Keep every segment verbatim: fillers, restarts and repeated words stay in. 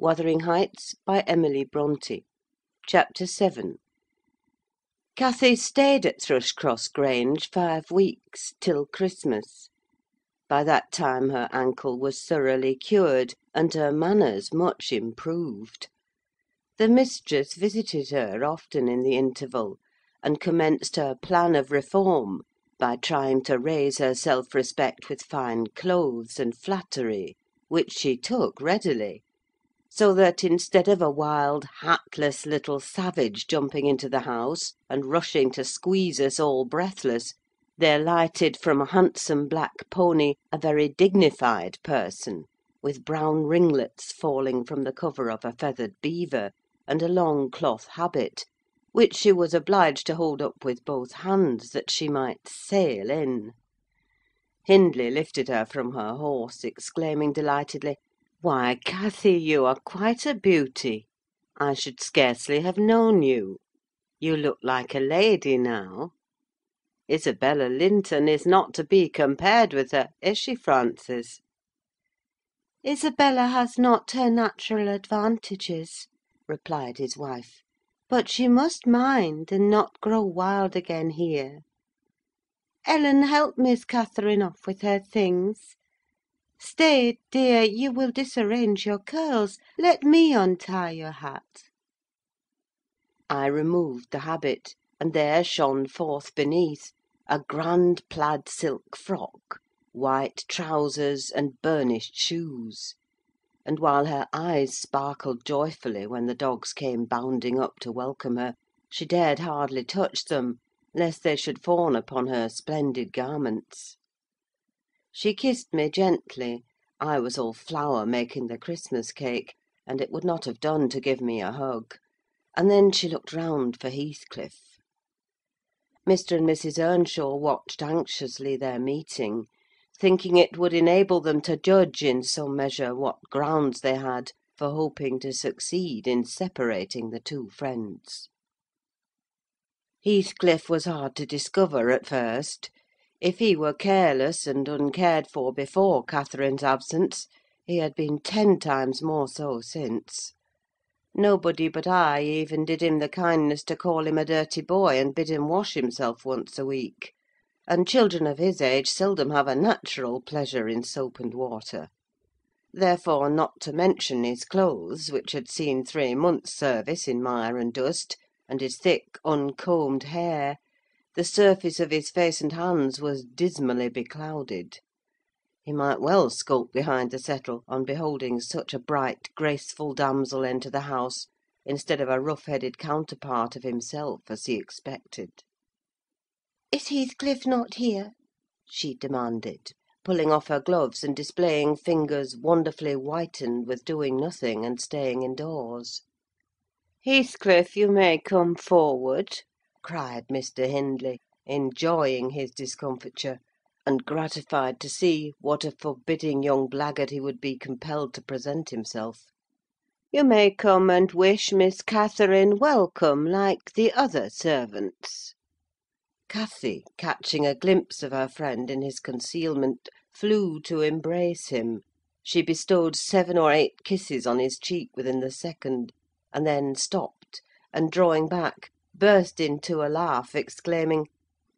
Wuthering Heights by Emily Bronte. Chapter seven. Cathy stayed at Thrushcross Grange five weeks, till Christmas. By that time her ankle was thoroughly cured, and her manners much improved. The mistress visited her often in the interval, and commenced her plan of reform by trying to raise her self-respect with fine clothes and flattery, which she took readily, so that instead of a wild, hatless little savage jumping into the house and rushing to squeeze us all breathless, there lighted from a handsome black pony a very dignified person, with brown ringlets falling from the cover of a feathered beaver, and a long cloth habit, which she was obliged to hold up with both hands that she might sail in. Hindley lifted her from her horse, exclaiming delightedly, "Why, Cathy, you are quite a beauty! I should scarcely have known you. You look like a lady now. Isabella Linton is not to be compared with her, is she, Frances?" "Isabella has not her natural advantages," replied his wife, "but she must mind and not grow wild again here. Ellen, help Miss Catherine off with her things. Stay, dear, you will disarrange your curls. Let me untie your hat." I removed the habit, and there shone forth beneath a grand plaid silk frock, white trousers, and burnished shoes; and while her eyes sparkled joyfully when the dogs came bounding up to welcome her, she dared hardly touch them, lest they should fawn upon her splendid garments. She kissed me gently. I was all flour making the Christmas cake, and it would not have done to give me a hug. And then she looked round for Heathcliff. Mister and Missus Earnshaw watched anxiously their meeting, thinking it would enable them to judge in some measure what grounds they had for hoping to succeed in separating the two friends. Heathcliff was hard to discover at first. If he were careless and uncared for before Catherine's absence, he had been ten times more so since. Nobody but I even did him the kindness to call him a dirty boy and bid him wash himself once a week, and children of his age seldom have a natural pleasure in soap and water. Therefore, not to mention his clothes, which had seen three months' service in mire and dust, and his thick, uncombed hair, the surface of his face and hands was dismally beclouded. He might well skulk behind the settle on beholding such a bright, graceful damsel enter the house, instead of a rough-headed counterpart of himself, as he expected. "Is Heathcliff not here?" she demanded, pulling off her gloves and displaying fingers wonderfully whitened with doing nothing and staying indoors. "Heathcliff, you may come forward," cried Mister Hindley, enjoying his discomfiture, and gratified to see what a forbidding young blackguard he would be compelled to present himself. "You may come and wish Miss Catherine welcome, like the other servants." Cathy, catching a glimpse of her friend in his concealment, flew to embrace him. She bestowed seven or eight kisses on his cheek within the second, and then stopped, and drawing back, burst into a laugh, exclaiming,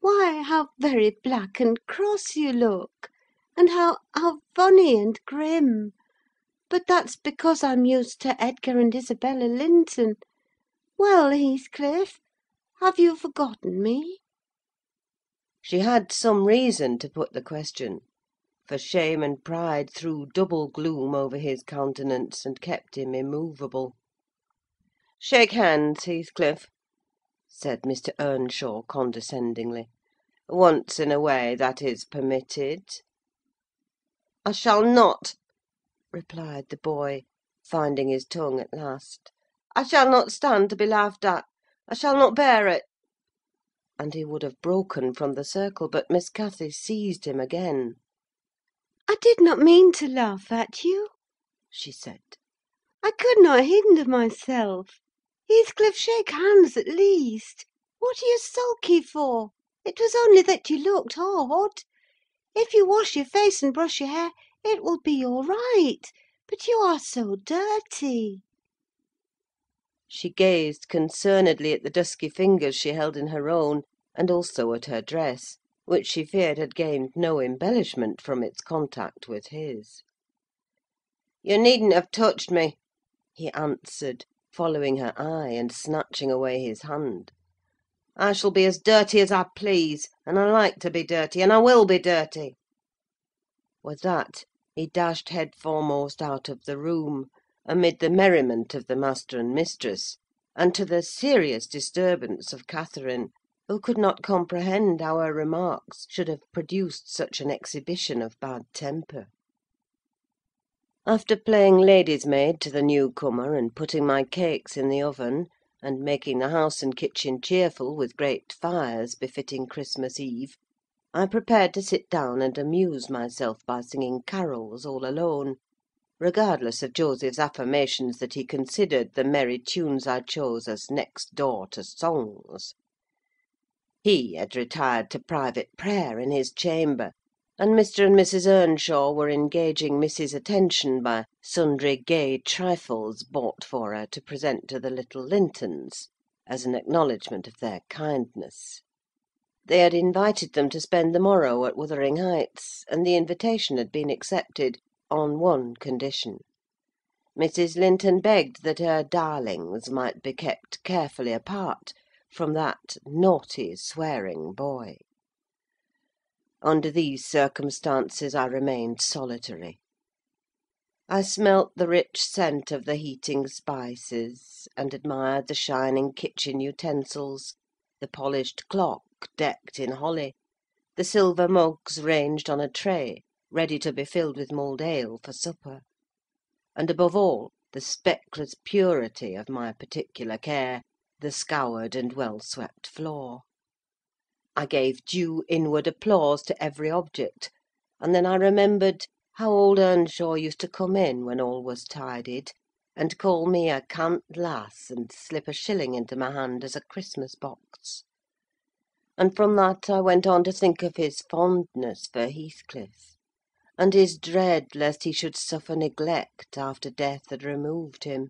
"Why, how very black and cross you look, and how how funny and grim! But that's because I'm used to Edgar and Isabella Linton. Well, Heathcliff, have you forgotten me?" She had some reason to put the question, for shame and pride threw double gloom over his countenance and kept him immovable. "Shake hands, Heathcliff," said Mister Earnshaw condescendingly. "Once in a way that is permitted." "I shall not," replied the boy, finding his tongue at last. "I shall not stand to be laughed at. I shall not bear it." And he would have broken from the circle, but Miss Cathy seized him again. "I did not mean to laugh at you," she said. "I could not hinder myself. Heathcliff, shake hands at least. What are you sulky for? It was only that you looked hard. If you wash your face and brush your hair, it will be all right. But you are so dirty." She gazed concernedly at the dusky fingers she held in her own, and also at her dress, which she feared had gained no embellishment from its contact with his. "You needn't have touched me," he answered, following her eye and snatching away his hand. "I shall be as dirty as I please, and I like to be dirty, and I will be dirty." With that, he dashed head foremost out of the room, amid the merriment of the master and mistress, and to the serious disturbance of Catherine, who could not comprehend how her remarks should have produced such an exhibition of bad temper. After playing lady's maid to the newcomer, and putting my cakes in the oven, and making the house and kitchen cheerful with great fires befitting Christmas Eve, I prepared to sit down and amuse myself by singing carols all alone, regardless of Joseph's affirmations that he considered the merry tunes I chose as next door to songs. He had retired to private prayer in his chamber, and Mister and Missus Earnshaw were engaging Missy's attention by sundry gay trifles bought for her to present to the little Lintons, as an acknowledgment of their kindness. They had invited them to spend the morrow at Wuthering Heights, and the invitation had been accepted, on one condition. Missus Linton begged that her darlings might be kept carefully apart from that naughty swearing boy. Under these circumstances I remained solitary. I smelt the rich scent of the heating spices, and admired the shining kitchen utensils, the polished clock decked in holly, the silver mugs ranged on a tray, ready to be filled with mulled ale for supper, and, above all, the speckless purity of my particular care, the scoured and well-swept floor. I gave due inward applause to every object, and then I remembered how old Earnshaw used to come in when all was tidied, and call me a cant lass, and slip a shilling into my hand as a Christmas box. And from that I went on to think of his fondness for Heathcliff, and his dread lest he should suffer neglect after death had removed him,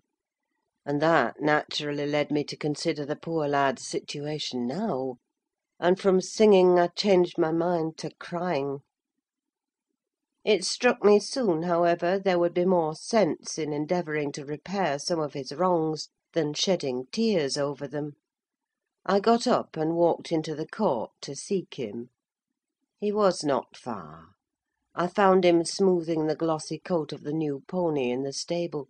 and that naturally led me to consider the poor lad's situation now, and from singing I changed my mind to crying. It struck me soon, however, there would be more sense in endeavouring to repair some of his wrongs than shedding tears over them. I got up and walked into the court to seek him. He was not far. I found him smoothing the glossy coat of the new pony in the stable,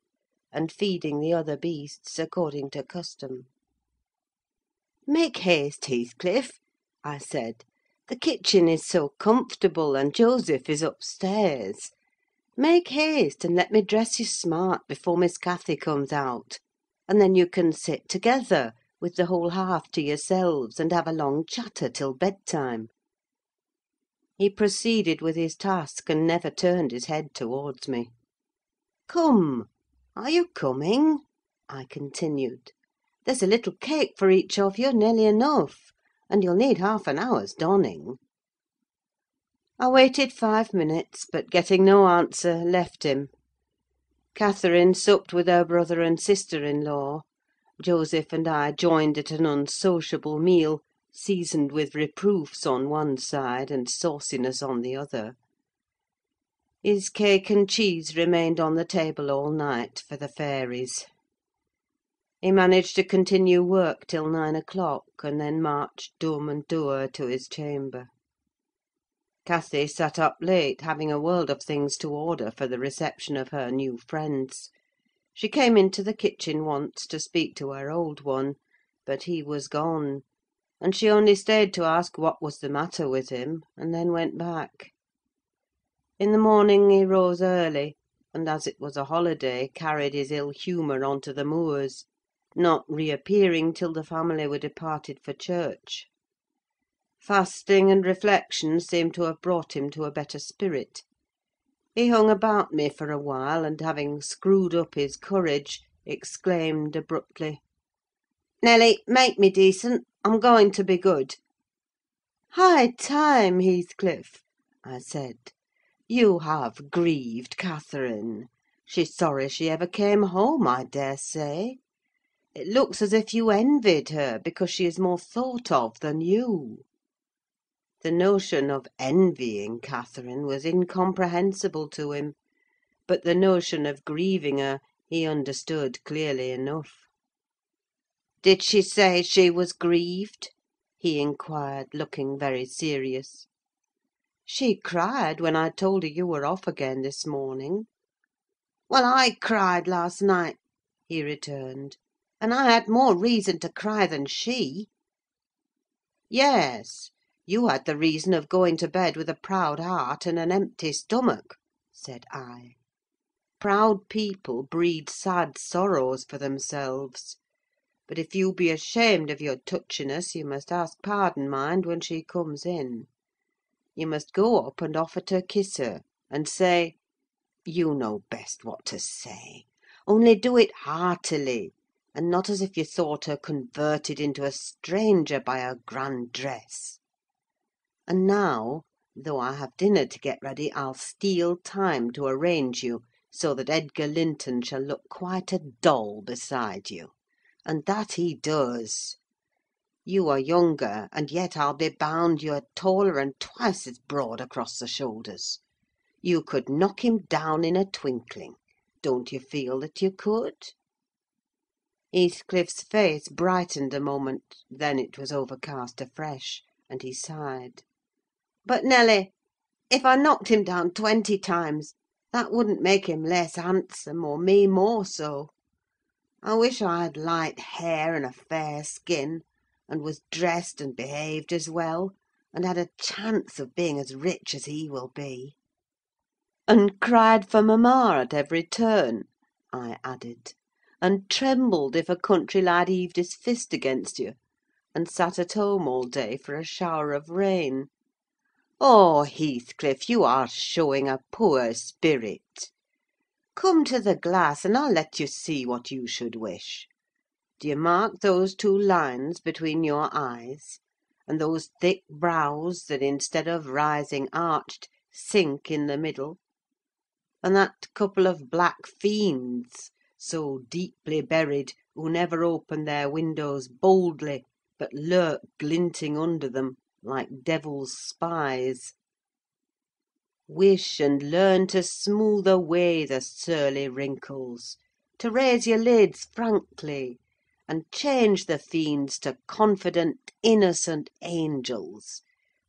and feeding the other beasts according to custom. "Make haste, Heathcliff," I said. "The kitchen is so comfortable, and Joseph is upstairs. Make haste, and let me dress you smart before Miss Cathy comes out, and then you can sit together, with the whole half to yourselves, and have a long chatter till bedtime." He proceeded with his task, and never turned his head towards me. "Come! Are you coming?" I continued. "There's a little cake for each of you, nearly enough, and you'll need half an hour's donning." I waited five minutes, but getting no answer, left him. Catherine supped with her brother and sister-in-law. Joseph and I joined at an unsociable meal, seasoned with reproofs on one side and sauciness on the other. His cake and cheese remained on the table all night for the fairies. He managed to continue work till nine o'clock, and then marched dumb and dour to his chamber. Cathy sat up late, having a world of things to order for the reception of her new friends. She came into the kitchen once to speak to her old one, but he was gone, and she only stayed to ask what was the matter with him, and then went back. In the morning he rose early, and as it was a holiday, carried his ill-humour on to the moors, not reappearing till the family were departed for church. Fasting and reflection seemed to have brought him to a better spirit. He hung about me for a while, and having screwed up his courage, exclaimed abruptly, "Nelly, make me decent. I'm going to be good." "High time, Heathcliff," I said. "You have grieved Catherine. She's sorry she ever came home, I dare say. It looks as if you envied her, because she is more thought of than you." The notion of envying Catherine was incomprehensible to him, but the notion of grieving her he understood clearly enough. "Did she say she was grieved?" he inquired, looking very serious. "She cried when I told her you were off again this morning." "Well, I cried last night," he returned, "and I had more reason to cry than she." "Yes, you had the reason of going to bed with a proud heart and an empty stomach," said I. "Proud people breed sad sorrows for themselves. But if you be ashamed of your touchiness, you must ask pardon, mind, when she comes in. You must go up and offer to kiss her, and say— You know best what to say. Only do it heartily, and not as if you thought her converted into a stranger by her grand dress. And now, though I have dinner to get ready, I'll steal time to arrange you, so that Edgar Linton shall look quite a doll beside you. And that he does. You are younger, and yet I'll be bound you are taller and twice as broad across the shoulders. You could knock him down in a twinkling. Don't you feel that you could?" Heathcliff's face brightened a moment, then it was overcast afresh, and he sighed. "But, Nelly, if I knocked him down twenty times, that wouldn't make him less handsome, or me more so. I wish I had light hair and a fair skin, and was dressed and behaved as well, and had a chance of being as rich as he will be." "And cried for mamma at every turn," I added, "and trembled if a country lad heaved his fist against you, and sat at home all day for a shower of rain. Oh, Heathcliff, you are showing a poor spirit! Come to the glass, and I'll let you see what you should wish. Do you mark those two lines between your eyes, and those thick brows that, instead of rising arched, sink in the middle? And that couple of black fiends, so deeply buried, who never open their windows boldly, but lurk glinting under them, like devil's spies. Wish and learn to smooth away the surly wrinkles, to raise your lids frankly, and change the fiends to confident, innocent angels,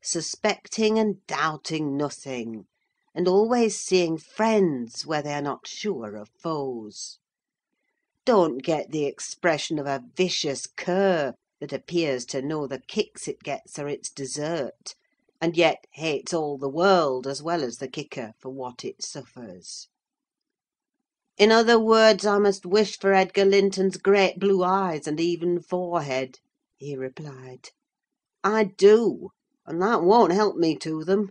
suspecting and doubting nothing, and always seeing friends where they are not sure of foes. Don't get the expression of a vicious cur that appears to know the kicks it gets are its desert, and yet hates all the world as well as the kicker for what it suffers. In other words, I must wish for Edgar Linton's great blue eyes and even forehead," he replied. "I do, and that won't help me to them.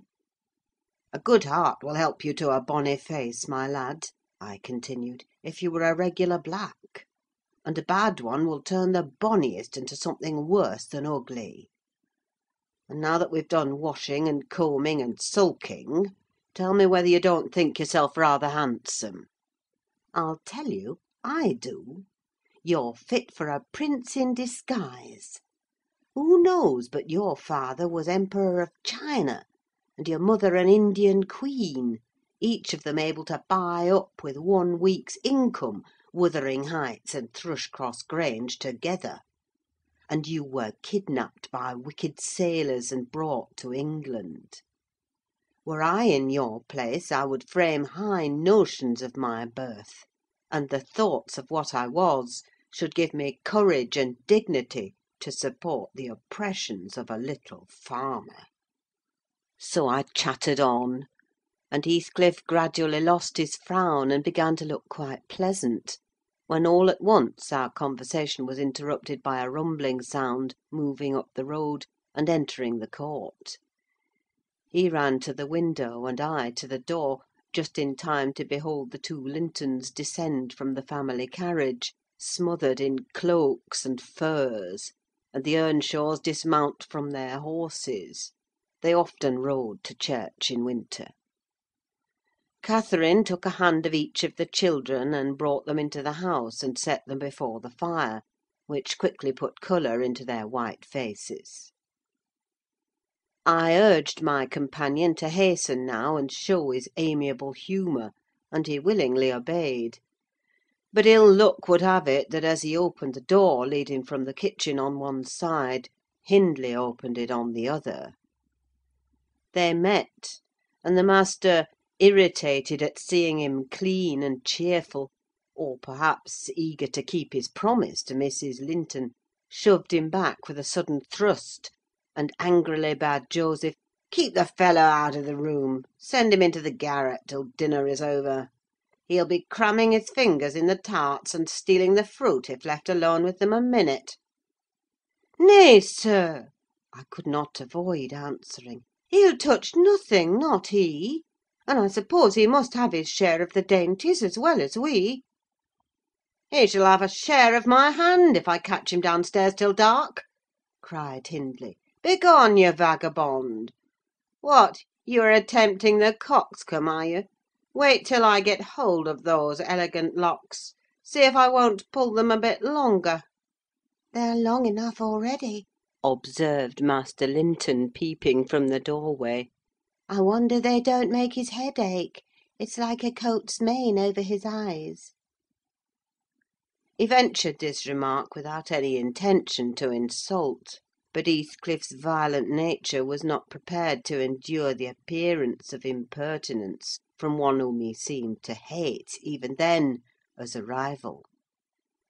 A good heart will help you to a bonny face, my lad," I continued, "if you were a regular black; and a bad one will turn the bonniest into something worse than ugly. And now that we've done washing and combing and sulking, tell me whether you don't think yourself rather handsome. I'll tell you, I do. You're fit for a prince in disguise. Who knows but your father was Emperor of China, and your mother an Indian queen, each of them able to buy up with one week's income Wuthering Heights and Thrushcross Grange together, and you were kidnapped by wicked sailors and brought to England. Were I in your place, I would frame high notions of my birth, and the thoughts of what I was should give me courage and dignity to support the oppressions of a little farmer." So I chattered on, and Heathcliff gradually lost his frown and began to look quite pleasant, when all at once our conversation was interrupted by a rumbling sound moving up the road and entering the court. He ran to the window, and I to the door, just in time to behold the two Lintons descend from the family carriage, smothered in cloaks and furs, and the Earnshaws dismount from their horses. They often rode to church in winter. Catherine took a hand of each of the children, and brought them into the house, and set them before the fire, which quickly put colour into their white faces. I urged my companion to hasten now and show his amiable humour, and he willingly obeyed. But ill luck would have it that as he opened the door leading from the kitchen on one side, Hindley opened it on the other. They met, and the master, irritated at seeing him clean and cheerful, or perhaps eager to keep his promise to Missus Linton, shoved him back with a sudden thrust, and angrily bade Joseph, "Keep the fellow out of the room. Send him into the garret till dinner is over. He'll be cramming his fingers in the tarts and stealing the fruit if left alone with them a minute." "Nay, sir," I could not avoid answering, "he'll touch nothing, not he. And I suppose he must have his share of the dainties as well as we." "He shall have a share of my hand, if I catch him downstairs till dark," cried Hindley. "Begone, you vagabond! What, you are attempting the coxcomb, are you? Wait till I get hold of those elegant locks. See if I won't pull them a bit longer." "They're long enough already," observed Master Linton, peeping from the doorway. "I wonder they don't make his head ache. It's like a coat's mane over his eyes." He ventured this remark without any intention to insult, but Heathcliff's violent nature was not prepared to endure the appearance of impertinence from one whom he seemed to hate, even then, as a rival.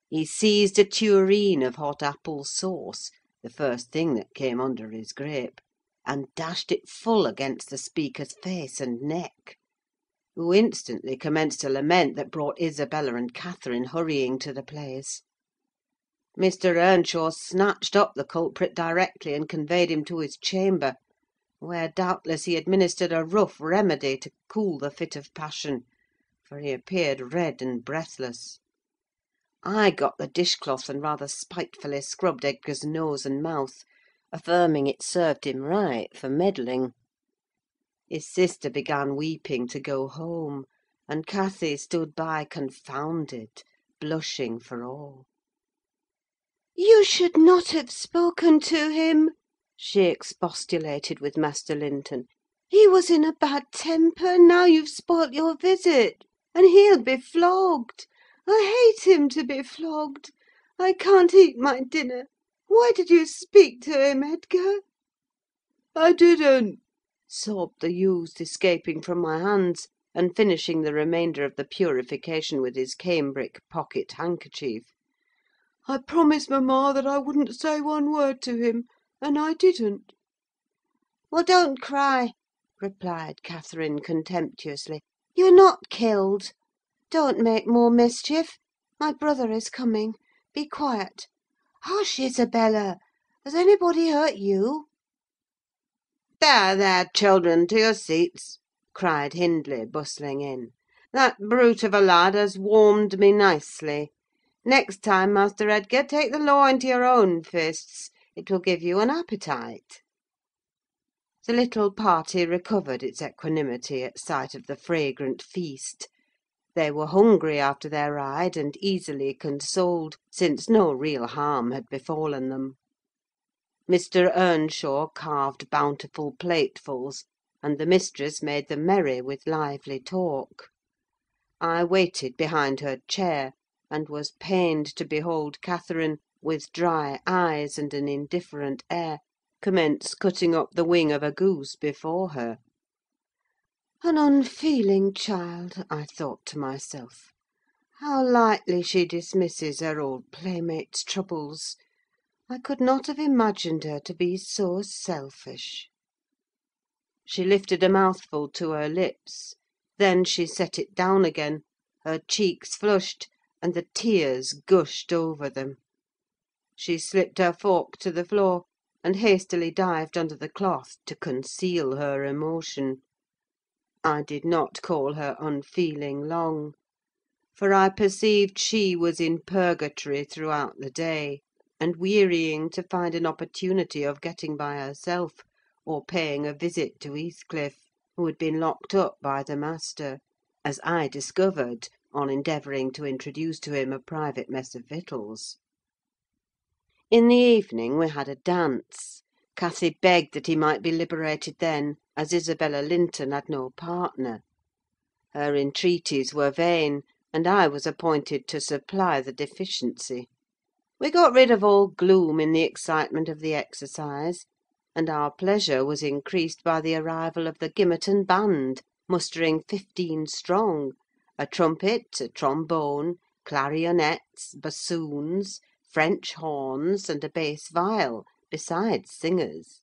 He seized a tureen of hot apple sauce, the first thing that came under his grape, and dashed it full against the speaker's face and neck, who instantly commenced a lament that brought Isabella and Catherine hurrying to the place. Mister Earnshaw snatched up the culprit directly and conveyed him to his chamber, where doubtless he administered a rough remedy to cool the fit of passion, for he appeared red and breathless. I got the dishcloth and rather spitefully scrubbed Edgar's nose and mouth, affirming it served him right for meddling. His sister began weeping to go home, and Cathy stood by confounded, blushing for all. "You should not have spoken to him," she expostulated with Master Linton. "He was in a bad temper, now you've spoilt your visit, and he'll be flogged. I hate him to be flogged. I can't eat my dinner. Why did you speak to him, Edgar?" "I didn't," sobbed the youth, escaping from my hands, and finishing the remainder of the purification with his cambric pocket handkerchief. "I promised mamma that I wouldn't say one word to him, and I didn't." "Well, don't cry," replied Catherine contemptuously. "You're not killed. Don't make more mischief. My brother is coming. Be quiet. Hush, Isabella! Has anybody hurt you?" "There, there, children, to your seats!" cried Hindley, bustling in. "That brute of a lad has warmed me nicely. Next time, Master Edgar, take the law into your own fists. It will give you an appetite." The little party recovered its equanimity at sight of the fragrant feast. They were hungry after their ride, and easily consoled, since no real harm had befallen them. Mister Earnshaw carved bountiful platefuls, and the mistress made them merry with lively talk. I waited behind her chair, and was pained to behold Catherine, with dry eyes and an indifferent air, commence cutting up the wing of a goose before her. "An unfeeling child," I thought to myself. "How lightly she dismisses her old playmate's troubles! I could not have imagined her to be so selfish." She lifted a mouthful to her lips, then she set it down again, her cheeks flushed, and the tears gushed over them. She slipped her fork to the floor, and hastily dived under the cloth to conceal her emotion. I did not call her unfeeling long, for I perceived she was in purgatory throughout the day, and wearying to find an opportunity of getting by herself, or paying a visit to Heathcliff, who had been locked up by the master, as I discovered on endeavouring to introduce to him a private mess of victuals. In the evening we had a dance. Cathy begged that he might be liberated then, as Isabella Linton had no partner. Her entreaties were vain, and I was appointed to supply the deficiency. We got rid of all gloom in the excitement of the exercise, and our pleasure was increased by the arrival of the Gimmerton Band, mustering fifteen strong, a trumpet, a trombone, clarionets, bassoons, French horns, and a bass viol, besides singers.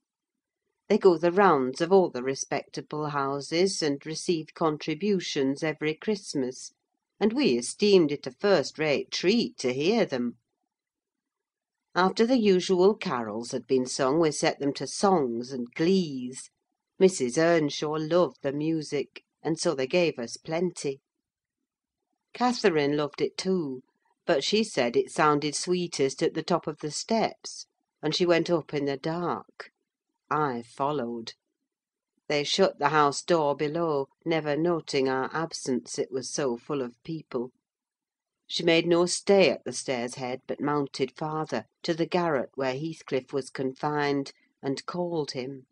They go the rounds of all the respectable houses, and receive contributions every Christmas, and we esteemed it a first-rate treat to hear them. After the usual carols had been sung, we set them to songs and glees. Missus Earnshaw loved the music, and so they gave us plenty. Catherine loved it too, but she said it sounded sweetest at the top of the steps, and she went up in the dark. I followed. They shut the house door below, never noting our absence, it was so full of people. She made no stay at the stairs head, but mounted farther, to the garret where Heathcliff was confined, and called him.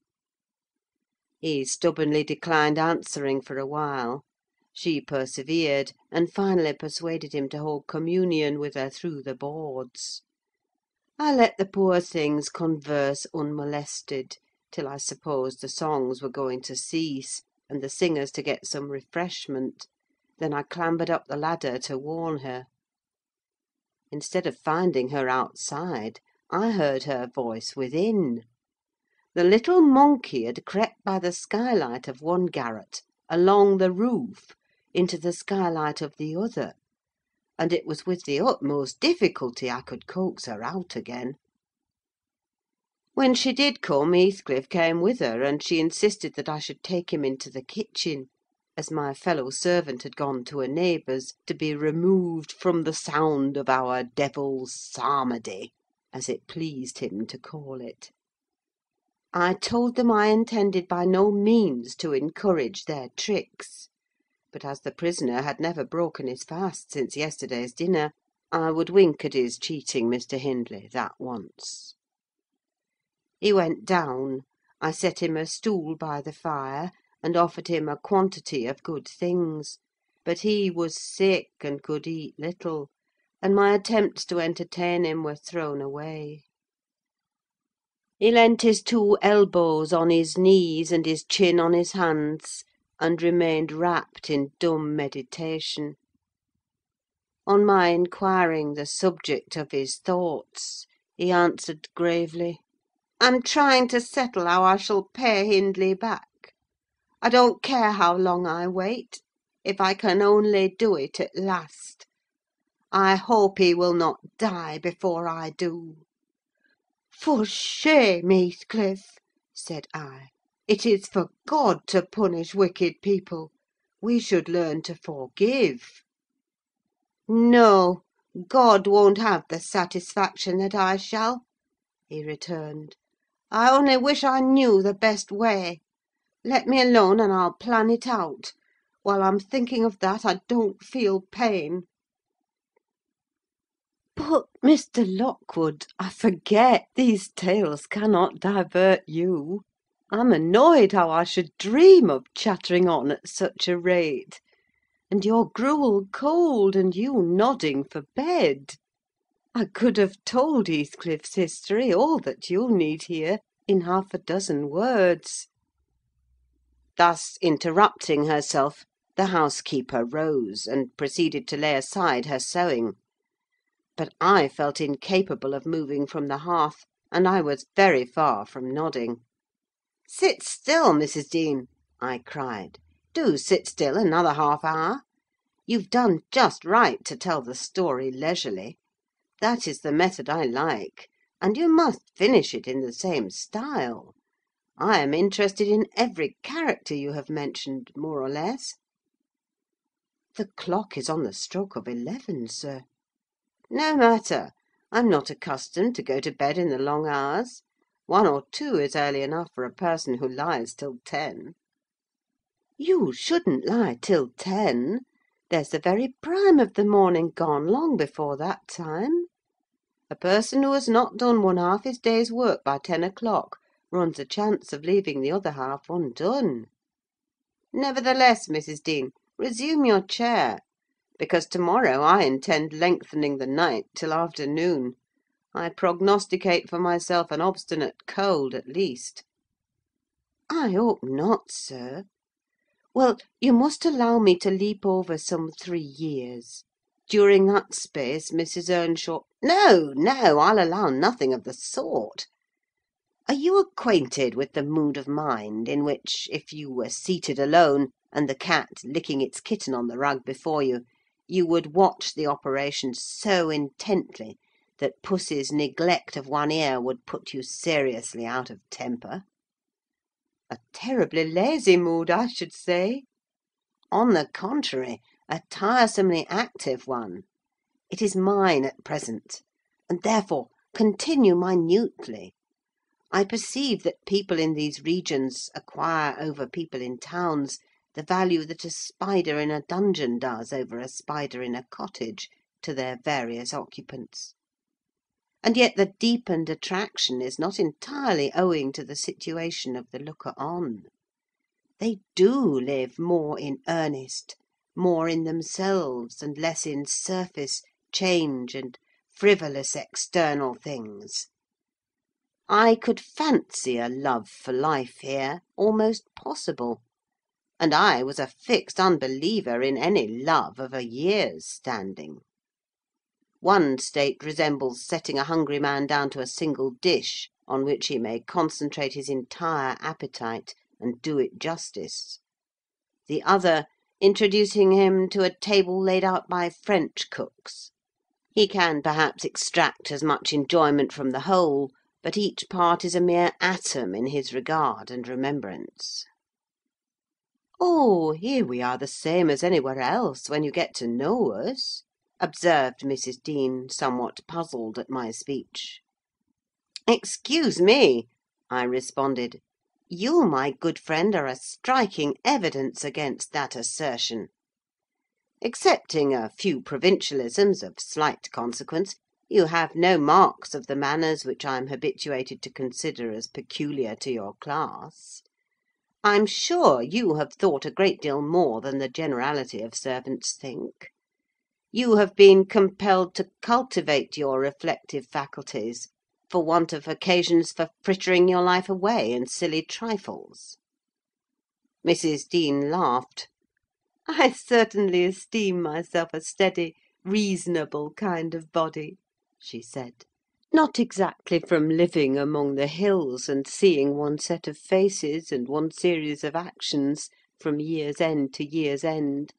He stubbornly declined answering for a while. She persevered, and finally persuaded him to hold communion with her through the boards. I let the poor things converse unmolested, till I supposed the songs were going to cease, and the singers to get some refreshment. Then I clambered up the ladder to warn her. Instead of finding her outside, I heard her voice within. The little monkey had crept by the skylight of one garret, along the roof, into the skylight of the other, and it was with the utmost difficulty I could coax her out again. When she did come, Heathcliff came with her, and she insisted that I should take him into the kitchen, as my fellow-servant had gone to a neighbour's, to be removed from the sound of our devil's psalmody, as it pleased him to call it. I told them I intended by no means to encourage their tricks, but as the prisoner had never broken his fast since yesterday's dinner, I would wink at his cheating Mister Hindley that once. He went down. I set him a stool by the fire, and offered him a quantity of good things, but he was sick and could eat little, and my attempts to entertain him were thrown away. He leant his two elbows on his knees and his chin on his hands, and remained wrapped in dumb meditation. On my inquiring the subject of his thoughts, he answered gravely, "I'm trying to settle how I shall pay Hindley back. I don't care how long I wait, if I can only do it at last. I hope he will not die before I do." "For shame, Heathcliff," said I. "It is for God to punish wicked people. We should learn to forgive." "No, God won't have the satisfaction that I shall," he returned. "I only wish I knew the best way. Let me alone, and I'll plan it out. While I'm thinking of that, I don't feel pain." "But, Mister Lockwood, I forget these tales cannot divert you. I'm annoyed how I should dream of chattering on at such a rate, and your gruel cold, and you nodding for bed. I could have told Heathcliff's history, all that you'll need here, in half a dozen words." Thus interrupting herself, the housekeeper rose, and proceeded to lay aside her sewing. But I felt incapable of moving from the hearth, and I was very far from nodding. "Sit still, Missus Dean," I cried. "Do sit still another half hour. You've done just right to tell the story leisurely. That is the method I like, and you must finish it in the same style. I am interested in every character you have mentioned, more or less." "The clock is on the stroke of eleven, sir." "No matter. I'm not accustomed to go to bed in the long hours. One or two is early enough for a person who lies till ten." You shouldn't lie till ten. There's the very prime of the morning gone long before that time. A person who has not done one half his day's work by ten o'clock runs a chance of leaving the other half undone. Nevertheless, Missus Dean, resume your chair, because to-morrow I intend lengthening the night till afternoon. I prognosticate for myself an obstinate cold, at least." "I hope not, sir. Well, you must allow me to leap over some three years. During that space, Missus Earnshaw—" "No, no, I'll allow nothing of the sort. Are you acquainted with the mood of mind in which, if you were seated alone, and the cat licking its kitten on the rug before you, you would watch the operation so intently that pussy's neglect of one ear would put you seriously out of temper?" "A terribly lazy mood, I should say." "On the contrary, a tiresomely active one. It is mine at present, and therefore continue minutely. I perceive that people in these regions acquire over people in towns the value that a spider in a dungeon does over a spider in a cottage to their various occupants. And yet the deepened attraction is not entirely owing to the situation of the looker-on. They do live more in earnest, more in themselves, and less in surface, change, and frivolous external things. I could fancy a love for life here almost possible, and I was a fixed unbeliever in any love of a year's standing. One state resembles setting a hungry man down to a single dish on which he may concentrate his entire appetite and do it justice. The other, introducing him to a table laid out by French cooks. He can perhaps extract as much enjoyment from the whole, but each part is a mere atom in his regard and remembrance." "Oh, here we are the same as anywhere else when you get to know us," observed Missus Dean, somewhat puzzled at my speech. "Excuse me," I responded. "You, my good friend, are a striking evidence against that assertion. Excepting a few provincialisms of slight consequence, you have no marks of the manners which I am habituated to consider as peculiar to your class. I'm sure you have thought a great deal more than the generality of servants think. You have been compelled to cultivate your reflective faculties, for want of occasions for frittering your life away in silly trifles." Missus Dean laughed. "I certainly esteem myself a steady, reasonable kind of body," she said. "Not exactly from living among the hills and seeing one set of faces and one series of actions from year's end to year's end,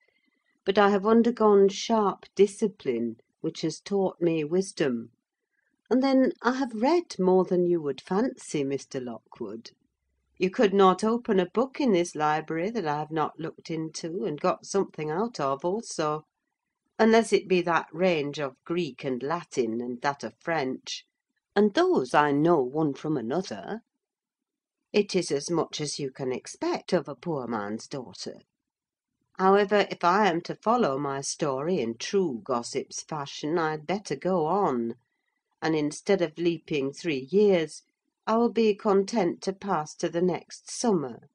but I have undergone sharp discipline, which has taught me wisdom. And then I have read more than you would fancy, Mister Lockwood. You could not open a book in this library that I have not looked into and got something out of also, unless it be that range of Greek and Latin and that of French, and those I know one from another. It is as much as you can expect of a poor man's daughter. However, if I am to follow my story in true gossip's fashion, I had better go on, and instead of leaping three years, I will be content to pass to the next summer,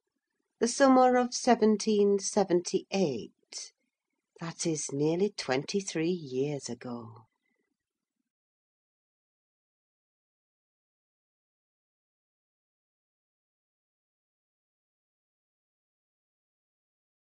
the summer of seventeen seventy-eight. That is nearly twenty-three years ago."